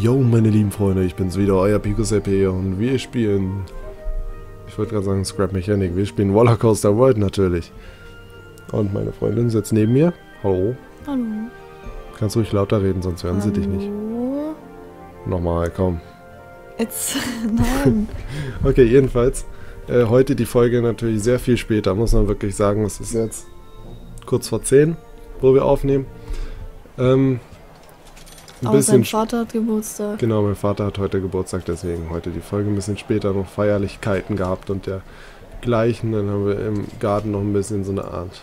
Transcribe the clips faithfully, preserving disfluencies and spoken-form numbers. Yo, meine lieben Freunde, ich bin's wieder, euer PicusLP und wir spielen, ich wollte gerade sagen Scrap Mechanic, wir spielen Wallercoaster World natürlich. Und meine Freundin sitzt neben mir. Hallo. Hallo. Kannst ruhig lauter reden, sonst hören Hallo. sie dich nicht. Nochmal, komm. It's... nein. Okay, jedenfalls, äh, heute die Folge natürlich sehr viel später, muss man wirklich sagen. Es ist jetzt kurz vor zehn, wo wir aufnehmen. Ähm... Aber sein Vater hat Geburtstag. Genau, mein Vater hat heute Geburtstag, deswegen heute die Folge ein bisschen später, noch Feierlichkeiten gehabt und dergleichen. Dann haben wir im Garten noch ein bisschen so eine Art,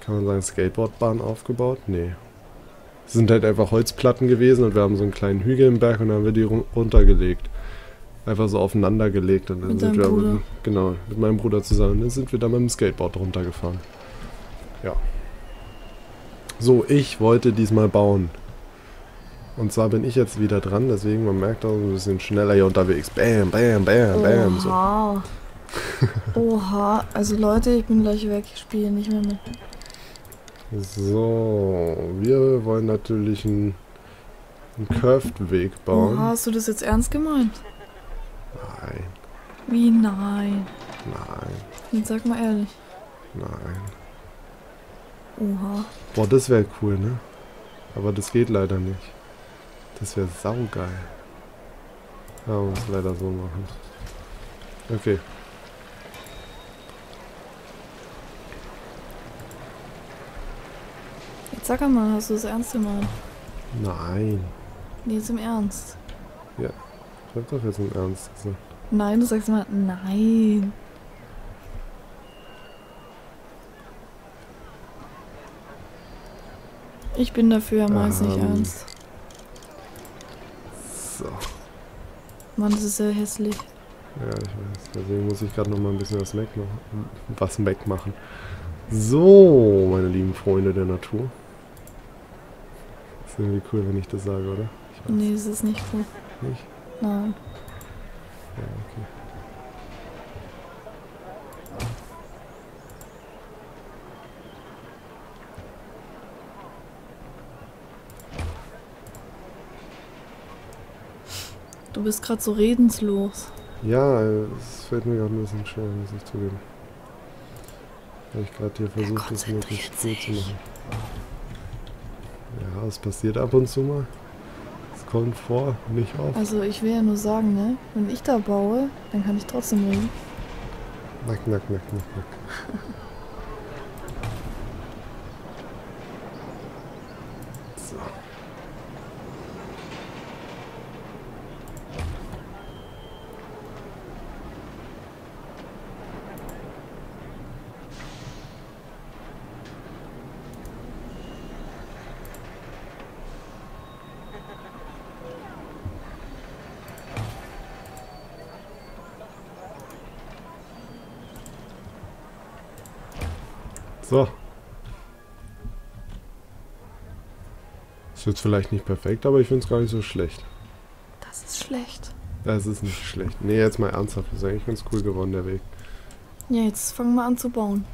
kann man sagen, Skateboardbahn aufgebaut? Nee. Es sind halt einfach Holzplatten gewesen und wir haben so einen kleinen Hügel im Berg und dann haben wir die runtergelegt. Einfach so aufeinander gelegt. Und dann mit sind wir Bruder. Mit, genau, mit meinem Bruder zusammen. Und dann sind wir dann mit dem Skateboard runtergefahren. Ja. So, ich wollte diesmal bauen. Und zwar bin ich jetzt wieder dran, deswegen, man merkt auch ein bisschen schneller hier unterwegs. Bam, bam, bam, bam. Oha. So. Oha. Also Leute, ich bin gleich weg, ich spiele nicht mehr mit. So, wir wollen natürlich einen, einen Curved-Weg bauen. Oha, hast du das jetzt ernst gemeint? Nein. Wie nein? Nein. Jetzt sag mal ehrlich. Nein. Oha. Boah, das wäre cool, ne? Aber das geht leider nicht. Das wäre saugeil. Ja, man muss es leider so machen. Okay. Jetzt sag mal, hast du das ernst gemeint? Nein. Nee, jetzt im Ernst. Ja, ich hab doch jetzt im Ernst gesagt. Nein, du sagst mal, nein. Ich bin dafür, er meint's nicht ernst. Mann, das ist sehr hässlich. Ja, ich weiß. Deswegen muss ich gerade noch mal ein bisschen was wegmachen. Was wegmachen. So, meine lieben Freunde der Natur. Ist irgendwie cool, wenn ich das sage, oder? Ich weiß. Nee, das ist nicht cool. Nicht? Nein. Ja, okay. Du bist gerade so redenslos. Ja, es fällt mir gerade ein bisschen schwer, muss ich zugeben. Weil ich gerade hier versuche, das möglichst gut zu machen. Ja, es passiert ab und zu mal. Es kommt vor, nicht oft. Also ich will ja nur sagen, ne? Wenn ich da baue, dann kann ich trotzdem reden. Nack, nack, nack, nack, nack. So. Ist jetzt vielleicht nicht perfekt, aber ich finde es gar nicht so schlecht. Das ist schlecht. Das ist nicht schlecht. Nee, jetzt mal ernsthaft. Das ist eigentlich ganz cool geworden, der Weg. Ja, jetzt fangen wir an zu bauen.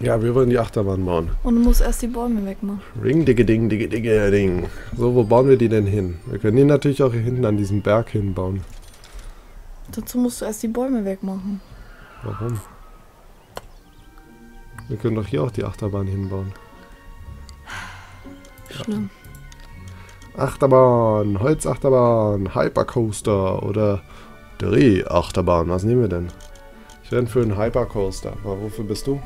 Ja, wir wollen die Achterbahn bauen. Und du musst erst die Bäume wegmachen. Ring, digge, ding, digge, digge, ding. So, wo bauen wir die denn hin? Wir können die natürlich auch hier hinten an diesem Berg hinbauen. Dazu musst du erst die Bäume wegmachen. Warum? Wir können doch hier auch die Achterbahn hinbauen. Schlimm. Achterbahn, Holzachterbahn, Hypercoaster oder Drehachterbahn. Was nehmen wir denn? Ich werde für einen Hypercoaster. Aber wofür bist du?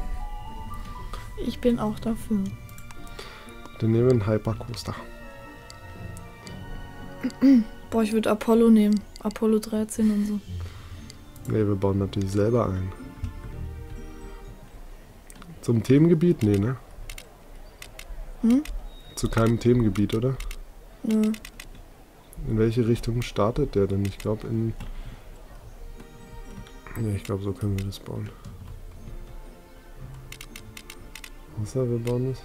Ich bin auch dafür. Dann nehmen wir einen Hypercoaster. Boah, ich würde Apollo nehmen. Apollo dreizehn und so. Ne, wir bauen natürlich selber ein. Zum Themengebiet? Nee, ne? Hm? Zu keinem Themengebiet, oder? Nö. Ja. In welche Richtung startet der denn? Ich glaube in... Ne, ich glaube so können wir das bauen. Außer wir bauen es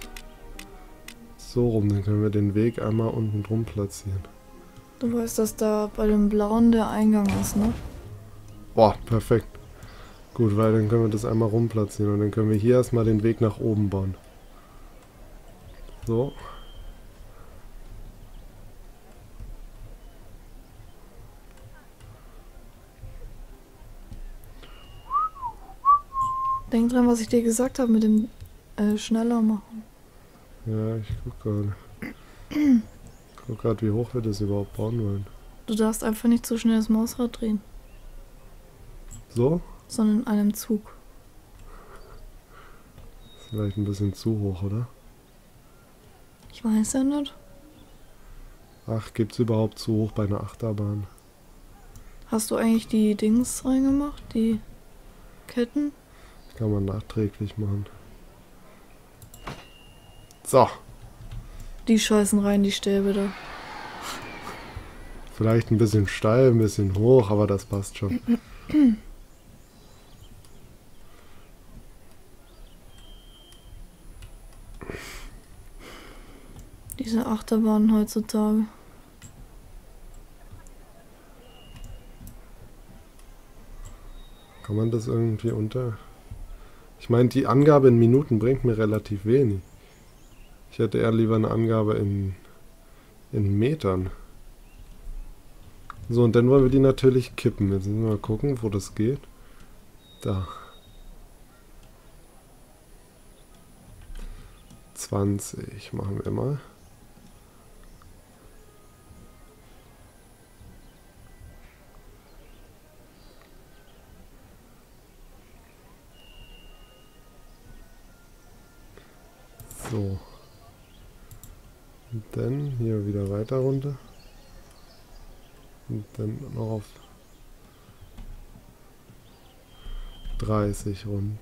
so rum, dann können wir den Weg einmal unten drum platzieren. Du weißt, dass da bei dem blauen der Eingang ist, ne? Boah, perfekt. Gut, weil dann können wir das einmal rumplatzieren und dann können wir hier erstmal den Weg nach oben bauen. So. Denk dran, was ich dir gesagt habe mit dem äh, schneller machen. Ja, ich guck gerade. Ich guck gerade, wie hoch wir das überhaupt bauen wollen. Du darfst einfach nicht so schnell das Mausrad drehen. So? Sondern in einem Zug. Das ist vielleicht ein bisschen zu hoch, oder? Ich weiß ja nicht. Ach, gibt's überhaupt zu hoch bei einer Achterbahn? Hast du eigentlich die Dings reingemacht? Die Ketten? Kann man nachträglich machen. So. Die scheißen rein, die Stäbe da. Vielleicht ein bisschen steil, ein bisschen hoch, aber das passt schon. Diese Achterbahn heutzutage. Kann man das irgendwie unter... Ich meine, die Angabe in Minuten bringt mir relativ wenig. Ich hätte eher lieber eine Angabe in, in Metern. So, und dann wollen wir die natürlich kippen. Jetzt müssen wir mal gucken, wo das geht. Da. zwanzig machen wir mal. So. Und dann hier wieder weiter runter. Und dann noch auf dreißig runter.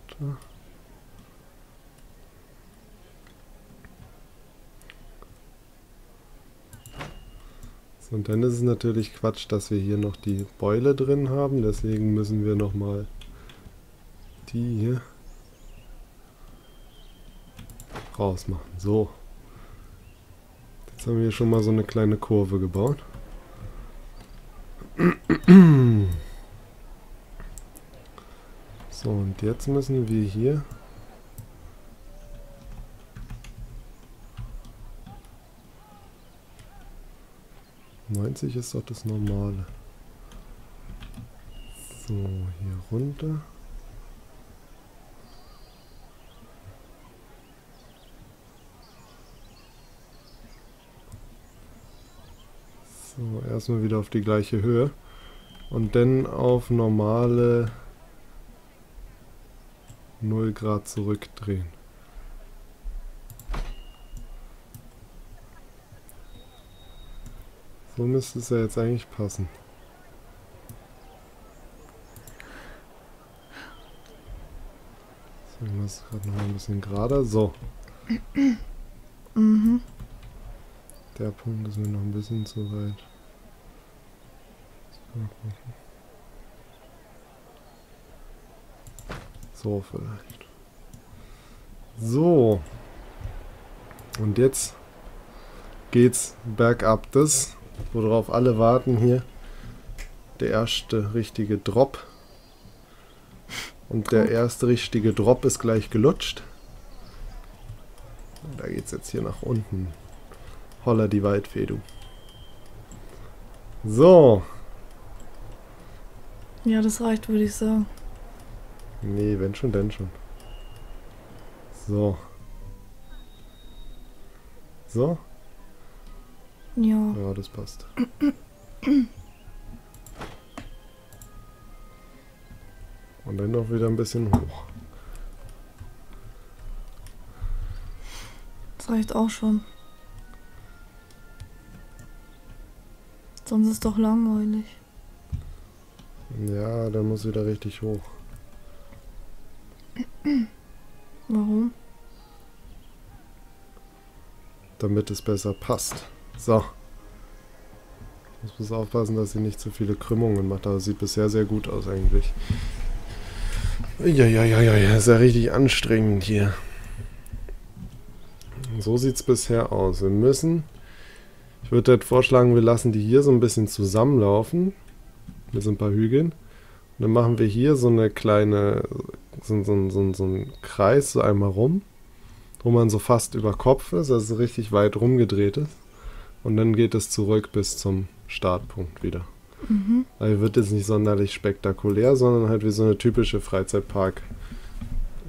So, und dann ist es natürlich Quatsch, dass wir hier noch die Beule drin haben. Deswegen müssen wir nochmal die hier rausmachen. So. Jetzt haben wir hier schon mal so eine kleine Kurve gebaut. So, und jetzt müssen wir hier neunzig ist doch das Normale. So, hier runter. So, erstmal wieder auf die gleiche Höhe und dann auf normale null Grad zurückdrehen. So müsste es ja jetzt eigentlich passen. So, ich mache es gerade noch mal ein bisschen gerader. So. Mhm. Der Punkt ist mir noch ein bisschen zu weit. So, vielleicht. So. Und jetzt geht's bergab. Das, worauf alle warten hier. Der erste richtige Drop. Und der erste richtige Drop ist gleich gelutscht. Und da geht's jetzt hier nach unten. Holla die Waldfee, du. So. Ja, das reicht, würde ich sagen. Nee, wenn schon, denn schon. So. So? Ja. Ja, das passt. Und dann noch wieder ein bisschen hoch. Das reicht auch schon. Sonst ist doch langweilig. Ja, der muss wieder richtig hoch. Warum? Damit es besser passt. So. Ich muss aufpassen, dass sie nicht zu viele Krümmungen macht. Aber sieht bisher sehr gut aus eigentlich. Ja, ja, ja, ja, ja. Ist ja richtig anstrengend hier. So sieht es bisher aus. Wir müssen... Ich würde halt vorschlagen, wir lassen die hier so ein bisschen zusammenlaufen. Mit so ein paar Hügeln. Und dann machen wir hier so eine kleine, so, so, so, so einen Kreis so einmal rum, wo man so fast über Kopf ist, also richtig weit rumgedreht ist. Und dann geht es zurück bis zum Startpunkt wieder. Mhm. Also wird jetzt nicht sonderlich spektakulär, sondern halt wie so eine typische Freizeitpark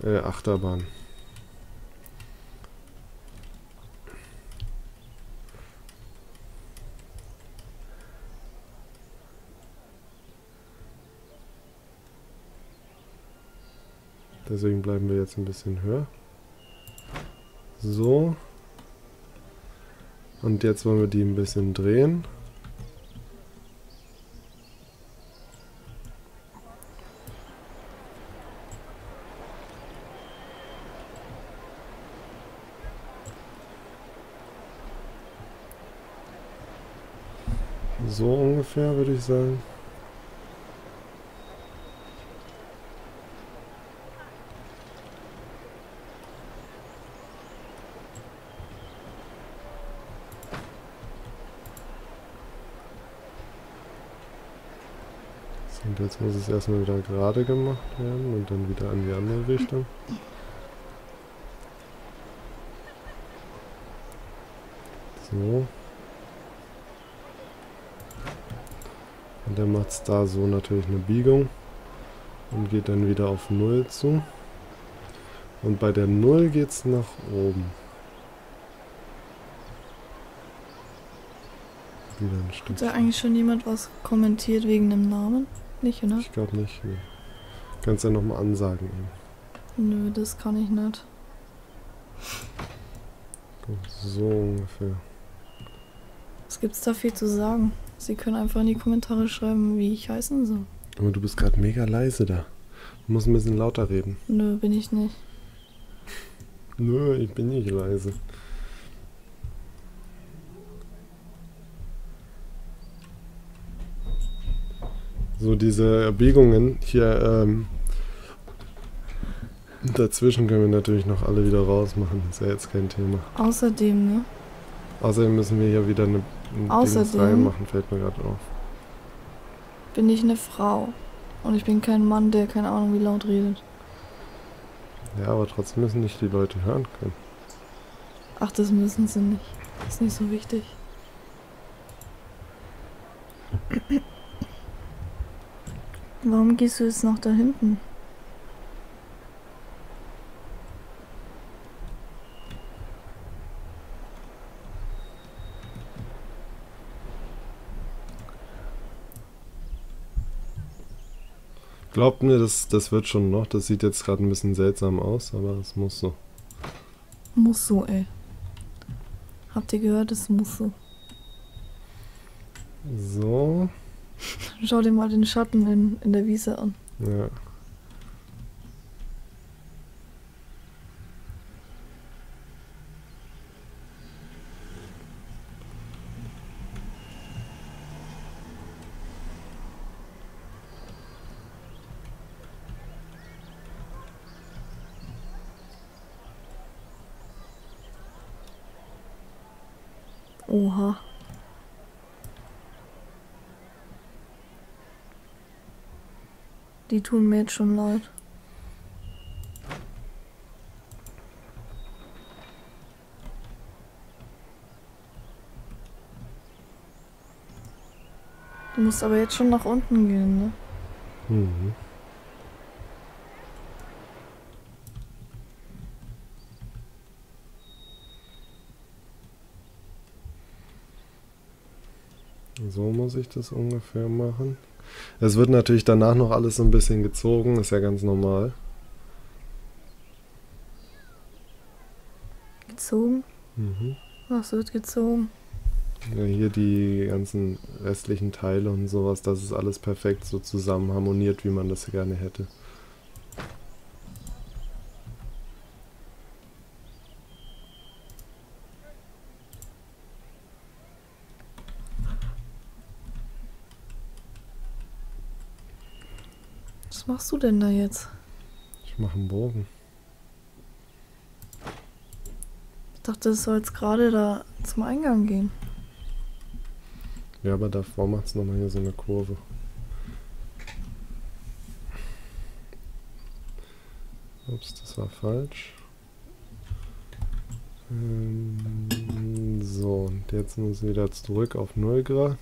äh, Achterbahn. Deswegen bleiben wir jetzt ein bisschen höher. So. Und jetzt wollen wir die ein bisschen drehen. So ungefähr, würde ich sagen. Und jetzt muss es erstmal wieder gerade gemacht werden und dann wieder in die andere Richtung. So. Und dann macht es da so natürlich eine Biegung und geht dann wieder auf null zu. Und bei der null geht es nach oben. Wieder ein Stück. Hat da eigentlich schon jemand was kommentiert wegen dem Namen? Nicht, oder? Ich glaube nicht. Nee. Kannst ja nochmal ansagen. Nö, das kann ich nicht. So ungefähr. Was gibt's da viel zu sagen? Sie können einfach in die Kommentare schreiben, wie ich heißen soll. Aber du bist gerade mega leise da. Du musst ein bisschen lauter reden. Nö, bin ich nicht. Nö, ich bin nicht leise. So, diese Biegungen hier ähm, dazwischen können wir natürlich noch alle wieder rausmachen. Ist ja jetzt kein Thema. Außerdem, ne? Außerdem müssen wir hier wieder eine Dinge machen, fällt mir gerade auf. Bin ich eine Frau. Und ich bin kein Mann, der keine Ahnung wie laut redet. Ja, aber trotzdem müssen nicht die Leute hören können. Ach, das müssen sie nicht. Ist nicht so wichtig. Warum gehst du jetzt noch da hinten? Glaubt mir, das, das wird schon noch. Das sieht jetzt gerade ein bisschen seltsam aus, aber es muss so. Muss so, ey. Habt ihr gehört, es muss so. So. Schau dir mal den Schatten in, in der Wiese an. Ja. Oha. Die tun mir jetzt schon leid. Du musst aber jetzt schon nach unten gehen, ne? Mhm. So muss ich das ungefähr machen. Es wird natürlich danach noch alles so ein bisschen gezogen, ist ja ganz normal. Gezogen? Mhm. Was wird gezogen? Ja, hier die ganzen restlichen Teile und sowas, das ist alles perfekt so zusammen harmoniert, wie man das gerne hätte. Was machst du denn da jetzt? Ich mache einen Bogen. Ich dachte, es soll jetzt gerade da zum Eingang gehen. Ja, aber davor macht es nochmal hier so eine Kurve. Ups, das war falsch. Ähm, so, und jetzt muss ich wieder zurück auf null Grad.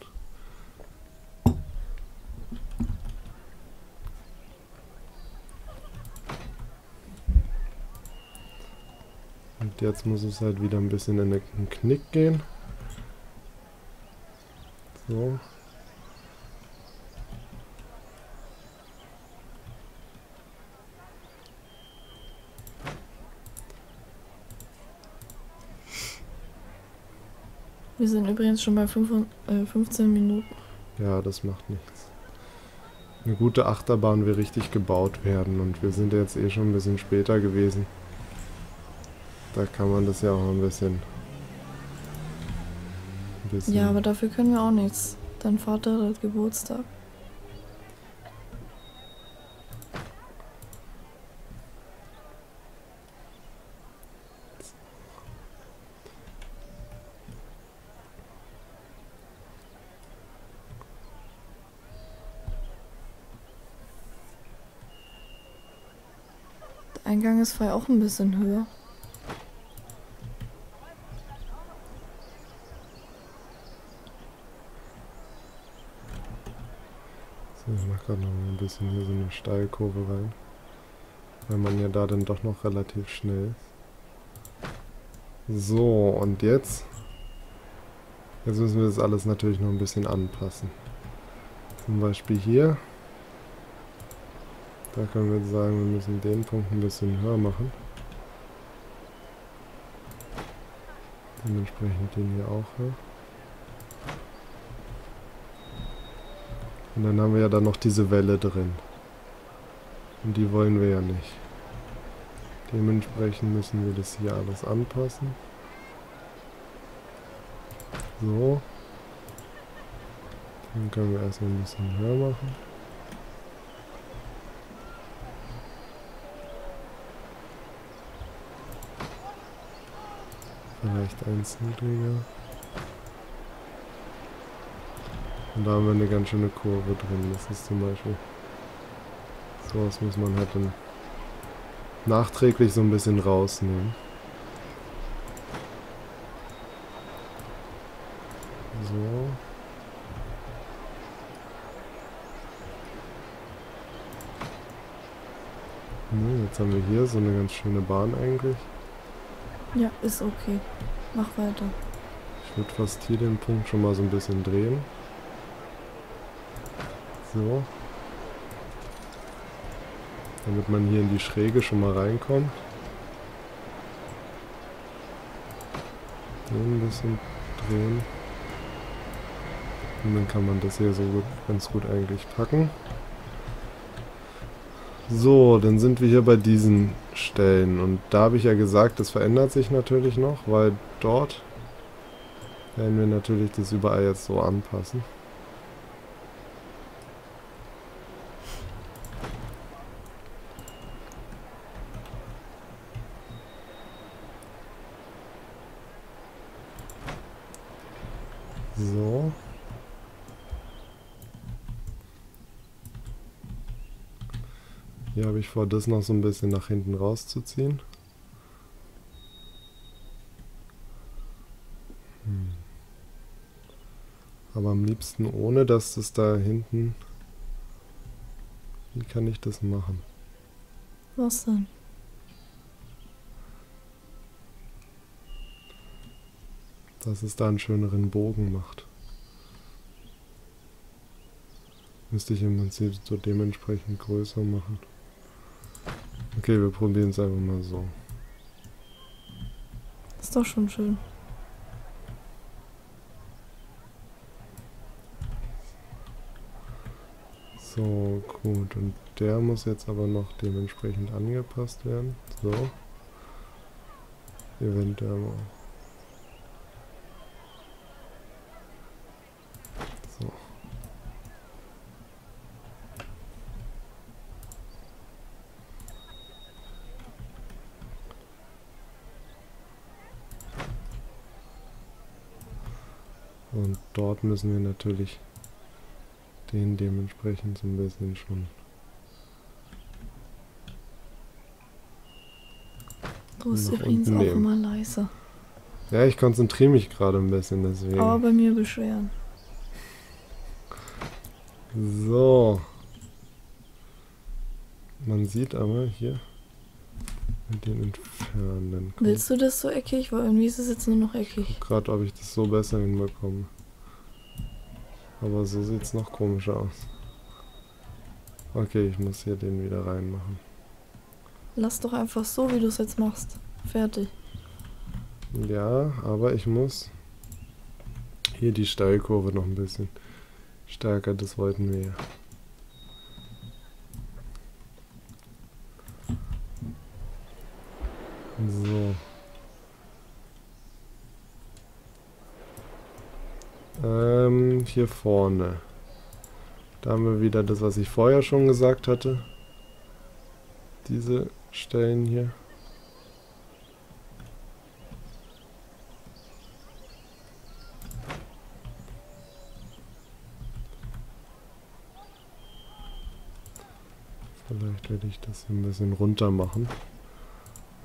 Und jetzt muss es halt wieder ein bisschen in den Knick gehen. So. Wir sind übrigens schon bei fünf, äh, fünfzehn Minuten. Ja, das macht nichts. Eine gute Achterbahn will richtig gebaut werden und wir sind jetzt eh schon ein bisschen später gewesen. Da kann man das ja auch ein bisschen... Ein bisschen ja, aber dafür können wir auch nichts. Dein Vater hat Geburtstag. Der Eingang ist frei auch ein bisschen höher. Ich mache gerade noch ein bisschen hier so eine Steilkurve rein, weil man ja da dann doch noch relativ schnell ist. So, und jetzt? Jetzt müssen wir das alles natürlich noch ein bisschen anpassen. Zum Beispiel hier. Da können wir jetzt sagen, wir müssen den Punkt ein bisschen höher machen. Dementsprechend den hier auch höher. Und dann haben wir ja dann noch diese Welle drin. Und die wollen wir ja nicht. Dementsprechend müssen wir das hier alles anpassen. So. Dann können wir erstmal ein bisschen höher machen. Vielleicht eins niedriger. Und da haben wir eine ganz schöne Kurve drin. Das ist zum Beispiel... Sowas muss man halt dann nachträglich so ein bisschen rausnehmen. So. Hm, jetzt haben wir hier so eine ganz schöne Bahn eigentlich. Ja, ist okay. Mach weiter. Ich würde fast hier den Punkt schon mal so ein bisschen drehen. So. Damit man hier in die Schräge schon mal reinkommt. So ein bisschen drehen. Und dann kann man das hier so gut, ganz gut eigentlich packen. So, dann sind wir hier bei diesen Stellen. Und da habe ich ja gesagt, das verändert sich natürlich noch, weil dort werden wir natürlich das überall jetzt so anpassen. So. Hier habe ich vor, das noch so ein bisschen nach hinten rauszuziehen. Hm. Aber am liebsten ohne, dass das da hinten... Wie kann ich das machen? Was denn? Dass es da einen schöneren Bogen macht. Müsste ich im Prinzip so dementsprechend größer machen. Okay, wir probieren es einfach mal so. Ist doch schon schön. So, gut. Und der muss jetzt aber noch dementsprechend angepasst werden. So. Eventuell auch. Und dort müssen wir natürlich den dementsprechend so ein bisschen schon du bist übrigens auch immer leiser. Ja, ich konzentriere mich gerade ein bisschen, deswegen. Aber bei mir beschweren. So. Man sieht aber hier, Den entfernen. Dann willst du das so eckig? Weil irgendwie ist es jetzt nur noch eckig. Gerade ob ich das so besser hinbekomme. Aber so sieht es noch komischer aus. Okay, ich muss hier den wieder reinmachen. Lass doch einfach so, wie du es jetzt machst. Fertig. Ja, aber ich muss hier die Steilkurve noch ein bisschen stärker, das wollten wir ja. So. Ähm, hier vorne. Da haben wir wieder das, was ich vorher schon gesagt hatte. Diese Stellen hier. Vielleicht werde ich das hier ein bisschen runter machen.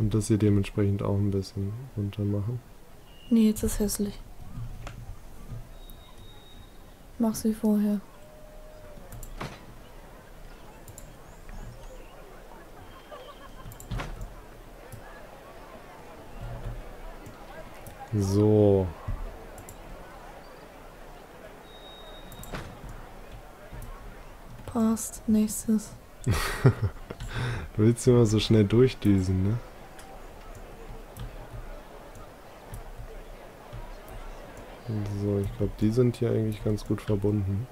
Und das hier dementsprechend auch ein bisschen runter machen. Nee, jetzt ist hässlich. Mach's wie vorher. So. Passt. Nächstes. Willst du immer so schnell durchdüsen, ne? So, ich glaube, die sind hier eigentlich ganz gut verbunden.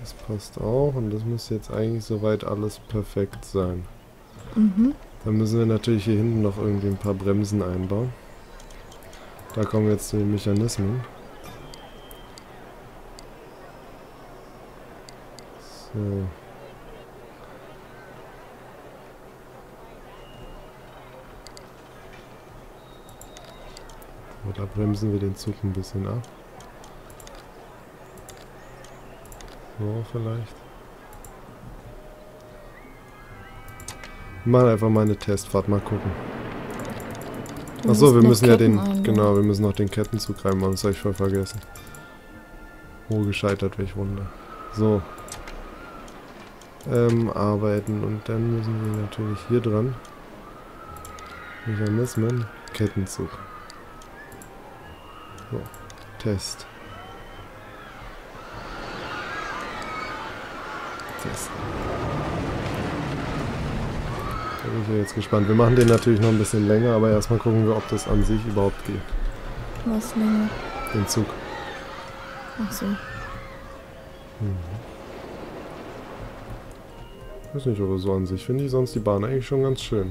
Das passt auch und das müsste jetzt eigentlich soweit alles perfekt sein. Mhm. Dann müssen wir natürlich hier hinten noch irgendwie ein paar Bremsen einbauen. Da kommen wir jetzt zu den Mechanismen. So. Da bremsen wir den Zug ein bisschen ab. So, vielleicht. Machen einfach mal eine Testfahrt, mal gucken. Achso, wir müssen ja den... Genau, wir müssen noch den Kettenzug reinmachen, das habe ich voll vergessen. Oh, gescheitert, welch Wunder. So. Ähm, arbeiten und dann müssen wir natürlich hier dran. Mechanismen, Kettenzug. So, Test. Test. Da bin ich jetzt gespannt. Wir machen den natürlich noch ein bisschen länger, aber erstmal gucken wir, ob das an sich überhaupt geht. Was länger? Den Zug. Ach so. Mhm. Ich weiß nicht, aber so an sich finde ich sonst die Bahn eigentlich schon ganz schön.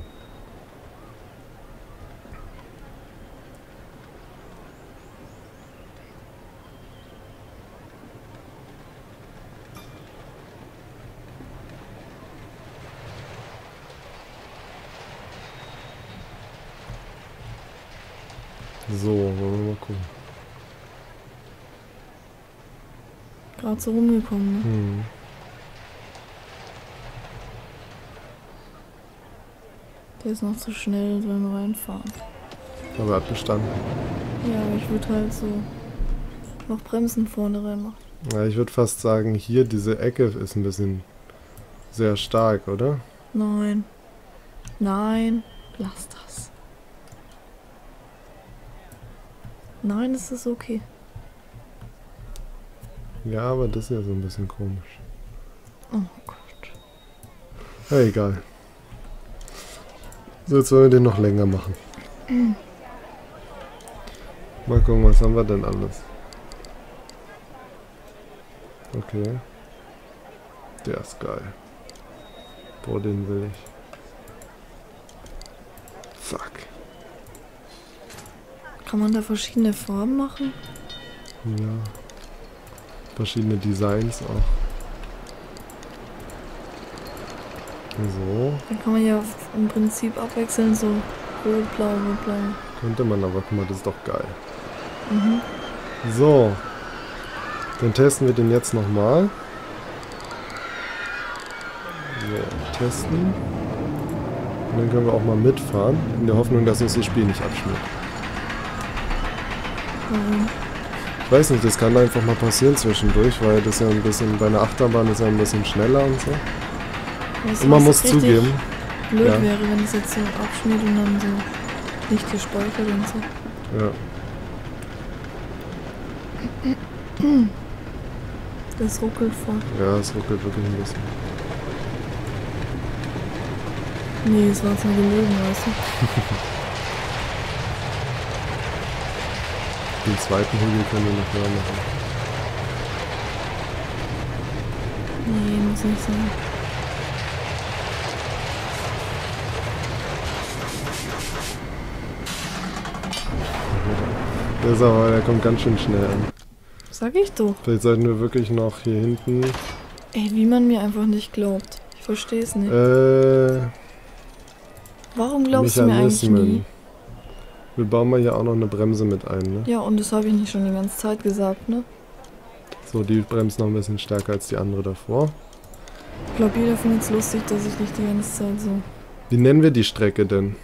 So, wollen wir mal gucken. Gerade so rumgekommen, ne? Hm. Der ist noch zu schnell drin reinfahren. Aber er hat bestanden. Ja, aber ich würde halt so noch Bremsen vorne reinmachen. Ja, ich würde fast sagen, hier diese Ecke ist ein bisschen sehr stark, oder? Nein. Nein, lass das. Nein, es ist okay. Ja, aber das ist ja so ein bisschen komisch. Oh Gott. Ja, egal. So, jetzt wollen wir den noch länger machen. Mhm. Mal gucken, was haben wir denn alles? Okay. Der ist geil. Boah, den will ich. Fuck. Kann man da verschiedene Farben machen? Ja. Verschiedene Designs auch. So. Dann kann man ja im Prinzip abwechseln, so rot, blau, rot, blau. Könnte man aber, guck mal, das ist doch geil. Mhm. So. Dann testen wir den jetzt nochmal. So, testen. Und dann können wir auch mal mitfahren, in der Hoffnung, dass uns das Spiel nicht abschmiert. Ich weiß nicht, das kann einfach mal passieren zwischendurch, weil das ja ein bisschen, bei einer Achterbahn ist ja ein bisschen schneller und so. Und man muss zugeben, blöd ja. wäre, wenn es jetzt so aufschmiert und dann so nicht gespeichert und so. Ja. Das ruckelt voll. Ja, es ruckelt wirklich ein bisschen. Nee, es war jetzt mal gelegen, weißt du. Den zweiten Hügel können wir noch höher machen. Nee, muss nicht sein. Der ist aber, der kommt ganz schön schnell an. Sag ich doch. Vielleicht sollten wir wirklich noch hier hinten... Ey, wie man mir einfach nicht glaubt. Ich verstehe es nicht. Äh... Warum glaubst du mir eigentlich nie? Wir bauen mal hier auch noch eine Bremse mit ein, ne? Ja, und das habe ich nicht schon die ganze Zeit gesagt, ne? So, die bremst noch ein bisschen stärker als die andere davor. Ich glaube, jeder findet es lustig, dass ich nicht die ganze Zeit so... Wie nennen wir die Strecke denn?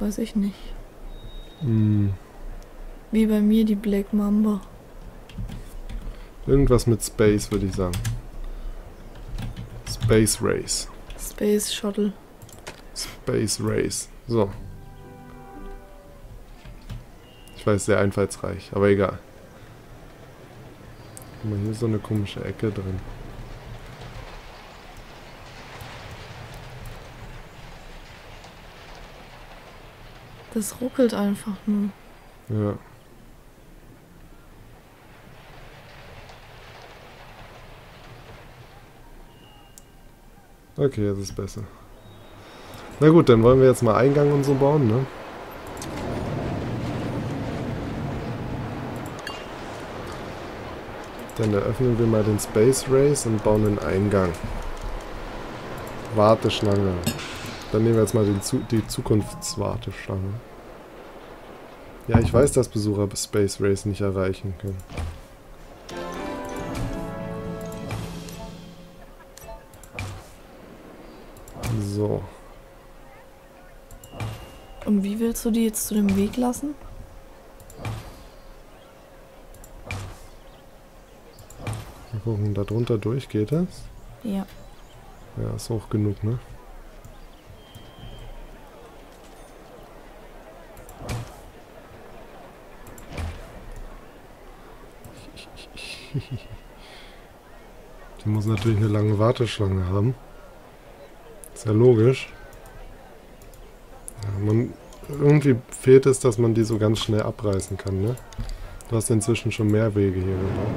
Weiß ich nicht. Hm. Wie bei mir die Black Mamba. Irgendwas mit Space, würde ich sagen. Space Race. Space Shuttle. Space Race. So. Ich weiß, sehr einfallsreich, aber egal. Guck mal, hier ist so eine komische Ecke drin. Das ruckelt einfach nur. Ja. Okay, jetzt ist besser. Na gut, dann wollen wir jetzt mal Eingang und so bauen, ne? Dann eröffnen wir mal den Space Race und bauen den Eingang. Warteschlange. Dann nehmen wir jetzt mal den Zu die Zukunftswarteschlange. Ja, ich weiß, dass Besucher Space Race nicht erreichen können. So. Und wie willst du die jetzt zu dem Weg lassen? Mal gucken, da drunter durch geht das? Ja. Ja, ist hoch genug, ne? Die muss natürlich eine lange Warteschlange haben. Ist ja logisch. Ja, man, irgendwie fehlt es, dass man die so ganz schnell abreißen kann, ne? Du hast inzwischen schon mehr Wege hier gebaut.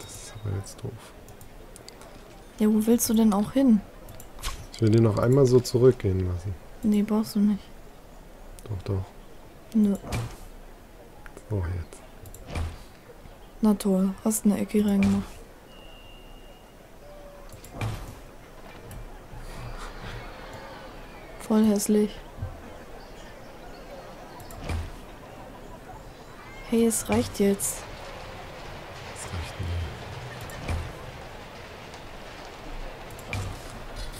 Das ist aber jetzt doof. Ja, wo willst du denn auch hin? Ich will den noch einmal so zurückgehen lassen. Nee, brauchst du nicht. Doch, doch. Nö. So, jetzt. Na toll, hast eine Ecke reingemacht. Voll hässlich. Hey, es reicht jetzt. Es reicht nicht.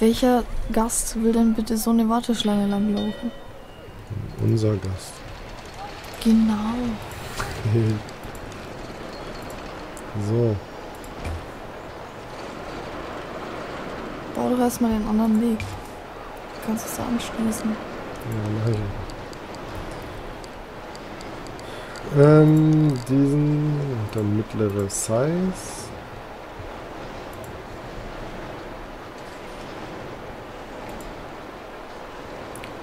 Welcher Gast will denn bitte so eine Warteschlange langlaufen? Unser Gast. Genau. So. Bau doch erstmal den anderen Weg. Du kannst es da anschließen. Ja, nein. Ähm, diesen. Der mittlere Size.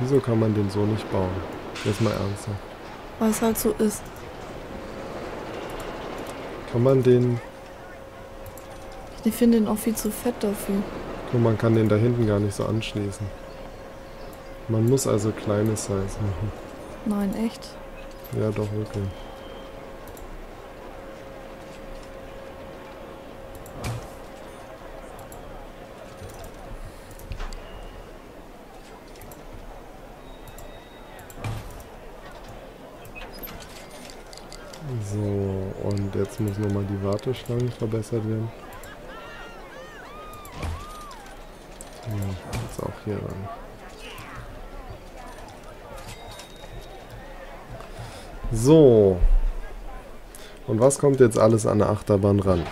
Wieso kann man den so nicht bauen? Jetzt mal ernsthaft. Weil es halt so ist. Kann man den... Ich finde den auch viel zu fett dafür. Und man kann den da hinten gar nicht so anschließen. Man muss also kleine Size machen. Nein, echt? Ja, doch, wirklich. So, und jetzt muss nochmal die Warteschlange verbessert werden. Ja, jetzt auch hier ran. So. Und was kommt jetzt alles an der Achterbahn ran?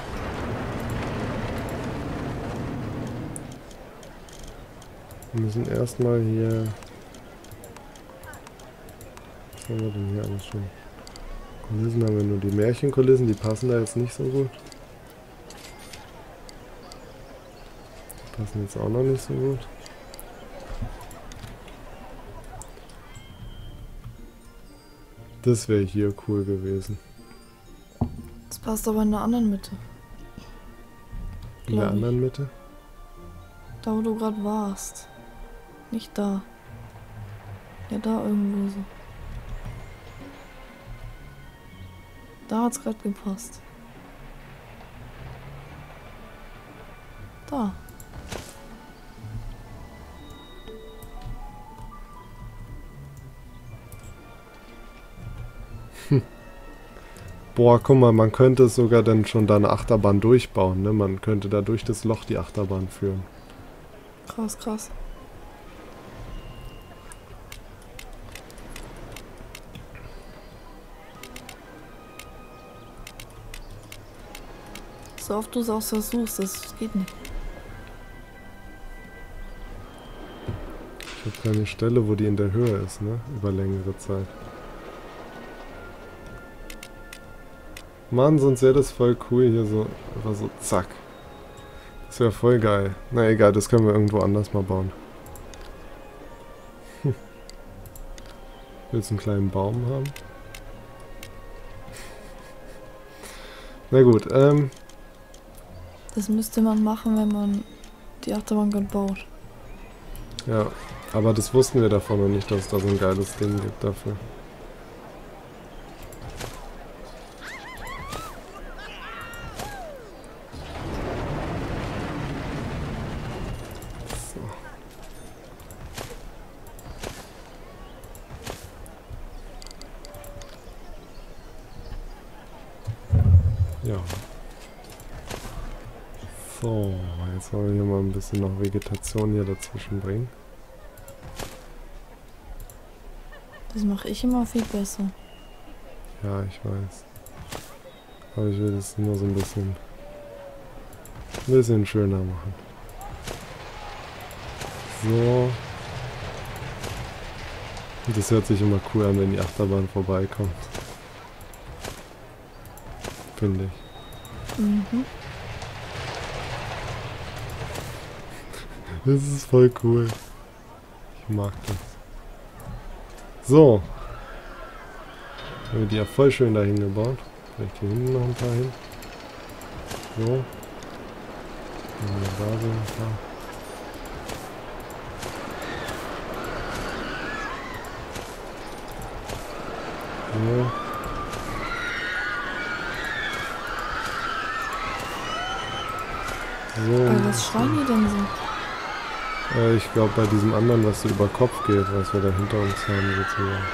Wir müssen erstmal hier... Was haben wir denn hier alles schon? Kulissen haben wir nur, die Märchenkulissen, die passen da jetzt nicht so gut. Die passen jetzt auch noch nicht so gut. Das wäre hier cool gewesen. Das passt aber in der anderen Mitte. In der anderen Mitte? Da, wo du gerade warst. Nicht da. Ja, da irgendwo so. Da hat's gerade gepasst. Da. Hm. Boah, guck mal, man könnte es sogar dann schon da eine Achterbahn durchbauen, ne? Man könnte da durch das Loch die Achterbahn führen. Krass, krass. So oft du es auch versuchst, das geht nicht. Ich habe keine Stelle, wo die in der Höhe ist, ne? Über längere Zeit. Mann, sonst wäre das voll cool hier so, einfach so zack. Das wäre voll geil. Na egal, das können wir irgendwo anders mal bauen. Hm. Willst du einen kleinen Baum haben? Na gut, ähm. das müsste man machen, wenn man die Achterbahn gerade baut. Ja, aber das wussten wir davon noch nicht, dass es da so ein geiles Ding gibt dafür. So, jetzt wollen wir hier mal ein bisschen noch Vegetation hier dazwischen bringen. Das mache ich immer viel besser. Ja, ich weiß. Aber ich will das immer so ein bisschen, ein bisschen schöner machen. So. Und das hört sich immer cool an, wenn die Achterbahn vorbeikommt. Finde ich. Mhm. Das ist voll cool. Ich mag das. So. Haben wir die ja voll schön dahin gebaut. Vielleicht hier hinten noch ein paar hin. So. Da sind ein paar. So. So. Aber was schreien die denn so? Ich glaube bei diesem anderen, was so über Kopf geht, was wir da hinter uns haben sozusagen.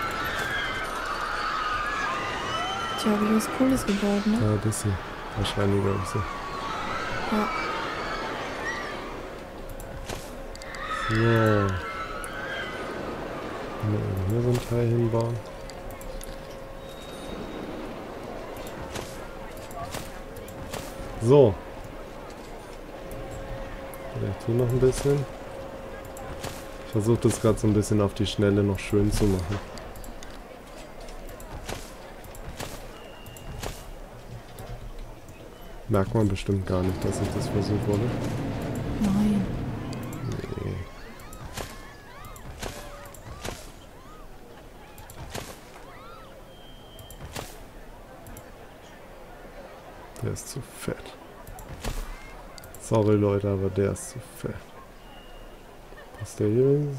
Tja, habe ich was Cooles gebaut, ne? Ja, das hier. Wahrscheinlich glaube ich so. Ja. So. Können wir hier so ein Teil hinbauen? So. Vielleicht hier noch ein bisschen. Ich versuche das gerade so ein bisschen auf die Schnelle noch schön zu machen. Merkt man bestimmt gar nicht, dass ich das versucht wurde. Nein. Nee. Der ist zu fett. Sorry Leute, aber der ist zu fett. Ist der hier? Ne,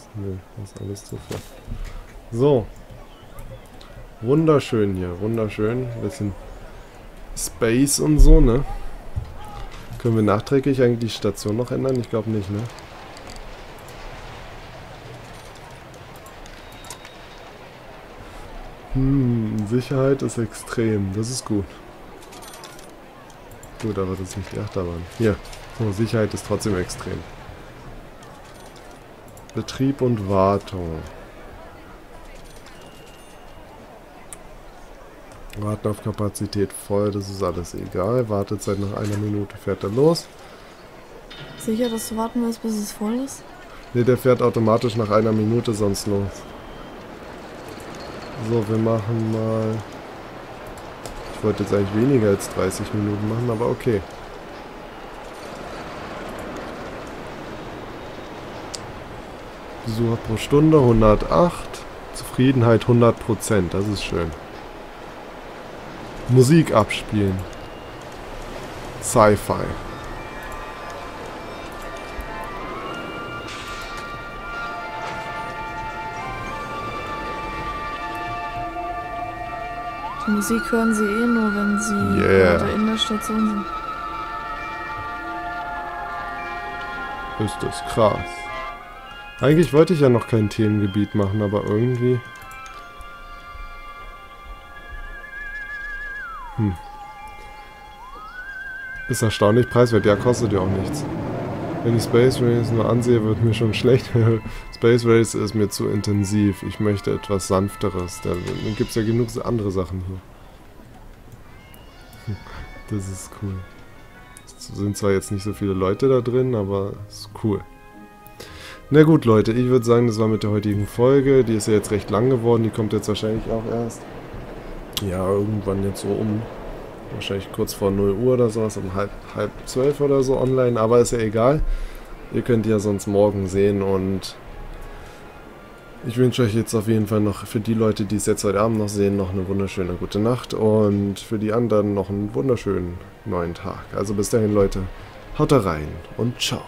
das ist alles zu fett. So. Wunderschön hier, wunderschön. Ein bisschen Space und so, ne? Können wir nachträglich eigentlich die Station noch ändern? Ich glaube nicht, ne? Hm, Sicherheit ist extrem. Das ist gut. Gut, aber das ist nicht die Achterbahn. Hier, so, Sicherheit ist trotzdem extrem. Betrieb und Wartung. Warten auf Kapazität voll, das ist alles egal. Wartet seit nach einer Minute, fährt er los. Sicher, dass du warten musst, bis es voll ist? Ne, der fährt automatisch nach einer Minute sonst los. So, wir machen mal... Ich wollte jetzt eigentlich weniger als dreißig Minuten machen, aber okay. Besucher pro Stunde hundertacht. Zufriedenheit hundert Prozent, das ist schön. Musik abspielen. Sci-Fi. Die Musik hören sie eh nur, wenn sie yeah. in der Station sind. Ist das krass. Eigentlich wollte ich ja noch kein Themengebiet machen, aber irgendwie... Hm. Ist erstaunlich preiswert. Ja, kostet ja auch nichts. Wenn ich Space Race nur ansehe, wird mir schon schlecht. Space Race ist mir zu intensiv. Ich möchte etwas Sanfteres. Da gibt es ja genug andere Sachen hier. Das ist cool. Es sind zwar jetzt nicht so viele Leute da drin, aber es ist cool. Na gut, Leute, ich würde sagen, das war mit der heutigen Folge. Die ist ja jetzt recht lang geworden. Die kommt jetzt wahrscheinlich auch erst... Ja, irgendwann jetzt so um, wahrscheinlich kurz vor null Uhr oder sowas, um halb, halb zwölf oder so online, aber ist ja egal. Ihr könnt ja sonst morgen sehen und ich wünsche euch jetzt auf jeden Fall noch, für die Leute, die es jetzt heute Abend noch sehen, noch eine wunderschöne gute Nacht und für die anderen noch einen wunderschönen neuen Tag. Also bis dahin, Leute, haut rein und ciao.